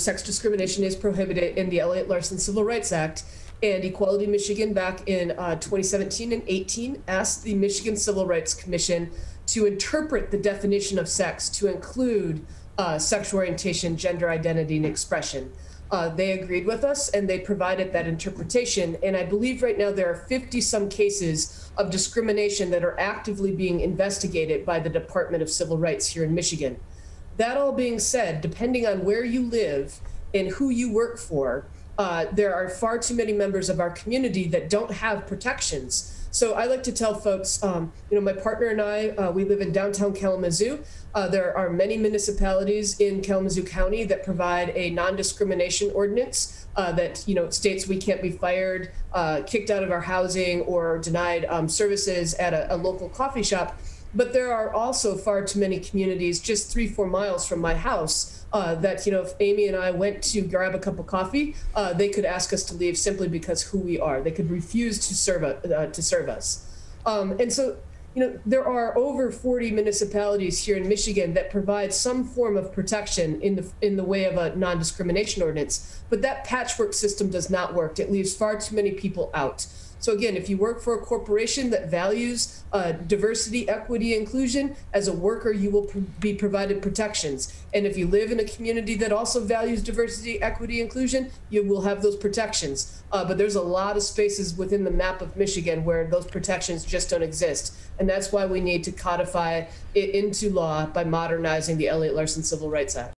Sex discrimination is prohibited in the Elliott-Larsen Civil Rights Act, and Equality Michigan back in 2017 and 18 asked the Michigan Civil Rights Commission to interpret the definition of sex to include sexual orientation, gender identity, and expression. They agreed with us and they provided that interpretation. And I believe right now there are 50-some cases of discrimination that are actively being investigated by the Department of Civil Rights here in Michigan. That all being said, depending on where you live and who you work for, there are far too many members of our community that don't have protections. So I like to tell folks, you know, my partner and I, we live in downtown Kalamazoo. There are many municipalities in Kalamazoo County that provide a non-discrimination ordinance that, you know, states we can't be fired, kicked out of our housing, or denied services at a local coffee shop. But there are also far too many communities just 3-4 miles from my house that, you know, if Amy and I went to grab a cup of coffee, they could ask us to leave simply because who we are. They could refuse to serve us. And so, you know, there are over 40 municipalities here in Michigan that provide some form of protection in the way of a non-discrimination ordinance. But that patchwork system does not work. It leaves far too many people out. So again, if you work for a corporation that values diversity, equity, inclusion, as a worker, you will be provided protections. And if you live in a community that also values diversity, equity, inclusion, you will have those protections. But there's a lot of spaces within the map of Michigan where those protections just don't exist. And that's why we need to codify it into law by modernizing the Elliott-Larsen Civil Rights Act.